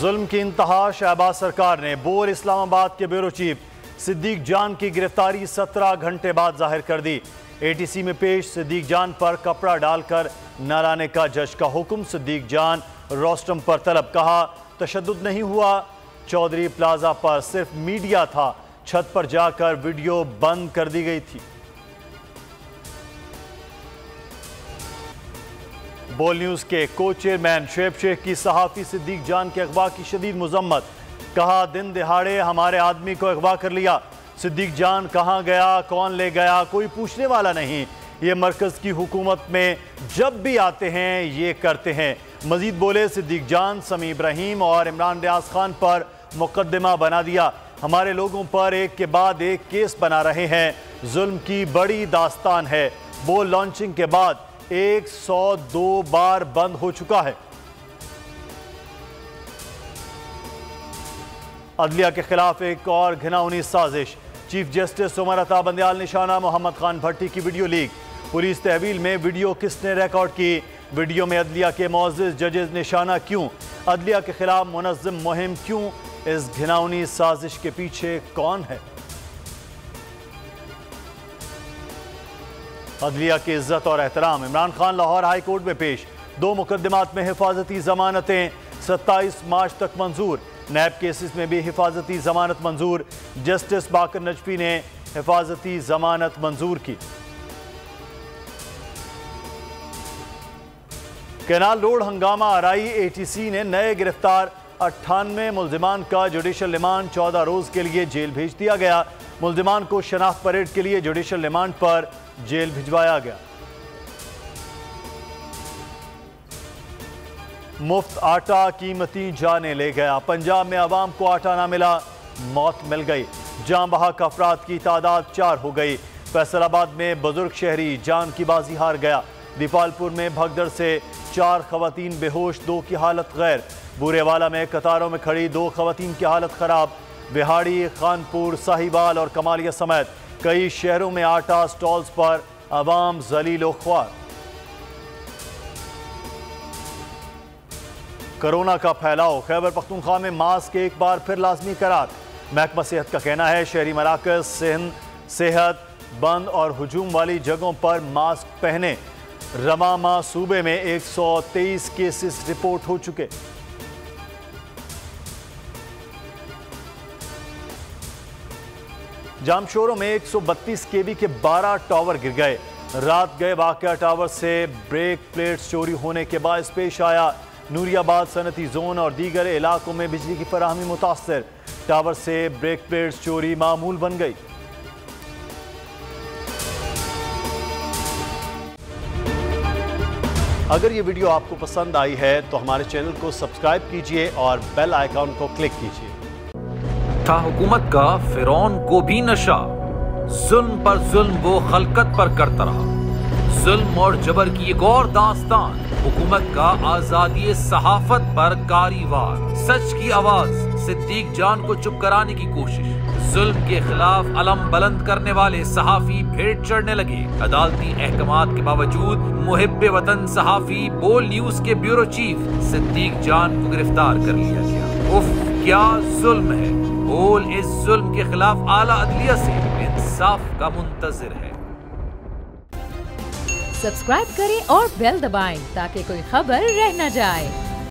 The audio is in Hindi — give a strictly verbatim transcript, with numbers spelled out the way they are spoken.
जुल्म की इंतहा। शहबाज सरकार ने बोर इस्लामाबाद के ब्यूरो चीफ सिद्दीक जान की गिरफ्तारी सत्रह घंटे बाद जाहिर कर दी। एटीसी में पेश सिद्दीक जान पर कपड़ा डालकर न लाने का जज का हुक्म। सिद्दीक जान रोस्टम पर तलब, कहा तशद्दुद नहीं हुआ। चौधरी प्लाजा पर सिर्फ मीडिया था, छत पर जाकर वीडियो बंद कर दी गई थी। बोल न्यूज़ के को चेयरमैन शेब शेख की सहाफ़ी सिद्दीक जान के अगवा की शदीद मजम्मत, कहा दिन दिहाड़े हमारे आदमी को अगवा कर लिया। सिद्दीक जान कहाँ गया, कौन ले गया, कोई पूछने वाला नहीं। ये मरकज़ की हुकूमत में जब भी आते हैं ये करते हैं। मजीद बोले सिद्दीक जान, समी इब्राहिम और इमरान रियाज खान पर मुकदमा बना दिया। हमारे लोगों पर एक के बाद एक केस बना रहे हैं। जुल्म की बड़ी दास्तान है। बोल लॉन्चिंग के बाद एक सौ दो बार बंद हो चुका है। अदलिया के खिलाफ एक और घिनौनी साजिश। चीफ जस्टिस उमर अता बंदियाल निशाना, मोहम्मद खान भट्टी की वीडियो लीक। पुलिस तहवील में वीडियो किसने रिकॉर्ड की? वीडियो में अदलिया के मौजूद जजेज निशाना क्यों? अदलिया के खिलाफ मुनज़्ज़म मुहिम क्यों? इस घिनौनी साजिश के पीछे कौन है? अदलिया की इज्जत और एहतराम। इमरान खान लाहौर हाई कोर्ट में पेश। दो मुकदमात में हिफाजती जमानतें सत्ताईस मार्च तक मंजूर। नैब केसेस में भी हिफाजती जमानत मंजूर। जस्टिस बाकर नजफी ने हिफाजती जमानत मंजूर की। कैनाल रोड हंगामा आरई एटीसी ने नए गिरफ्तार अट्ठानवे मुलजिमान का जुडिशल रिमांड चौदह रोज के लिए जेल भेज दिया गया। मुलजिमान को शनाख्त परेड के लिए जुडिशल रिमांड पर जेल भिजवाया गया। मुफ्त आटा कीमती जाने ले गया। पंजाब में आवाम को आटा ना मिला, मौत मिल गई। जान बहक अफराद की तादाद चार हो गई। फैसलाबाद में बुजुर्ग शहरी जान की बाजी हार गया। दीपालपुर में भगदड़ से चार खवातीन बेहोश, दो की हालत गैर। बुरेवाला में कतारों में खड़ी दो खवातीन की हालत खराब। बिहारी, खानपुर, साहिवाल और कमालिया समेत कई शहरों में आटा स्टॉल्स पर आवाम जलीलो ख्वार। कोरोना का फैलाव खैबर पख्तूनख्वा में मास्क एक बार फिर लाजमी करार। महकमा सेहत का कहना है शहरी मराकज, सेहन, सेहत, बंद और हुजूम वाली जगहों पर मास्क पहने। रमामा सूबे में एक सौ तेईस केसेस रिपोर्ट हो चुके। जामशोरों में एक सौ बत्तीस केवी के बारह टावर गिर गए। रात गए वाकया टावर से ब्रेक प्लेट्स चोरी होने के बायस पेश आया। नूरियाबाद सनती जोन और दीगर इलाकों में बिजली की फराहमी मुतासर। टावर से ब्रेक प्लेट्स चोरी मामूल बन गई। अगर ये वीडियो आपको पसंद आई है तो हमारे चैनल को सब्सक्राइब कीजिए और बेल आइकॉन को क्लिक कीजिए। था हुकूमत का फिरौन को भी नशा, जुल्म पर जुल्म वो खलकत पर करता रहा। जुल्म और जबर की एक और दास्तान। हुकूमत का आजादी सहाफत पर कारीवार। सच की आवाज। सिद्दीक जान को चुप कराने की कोशिश। जुल्म के खिलाफ अलम बुलंद करने वाले सहाफी भेंट चढ़ने लगे। अदालती अहकाम के बावजूद मुहिब्बे वतन सहाफी बोल न्यूज के ब्यूरो चीफ सिद्दीक जान को गिरफ्तार कर लिया गया। उफ, क्या जुल्म है। बोल इस जुल्म के खिलाफ आला अदलिया से इंसाफ का मुंतजर है। सब्सक्राइब करें और बेल दबाएं ताकि कोई खबर रह न जाए।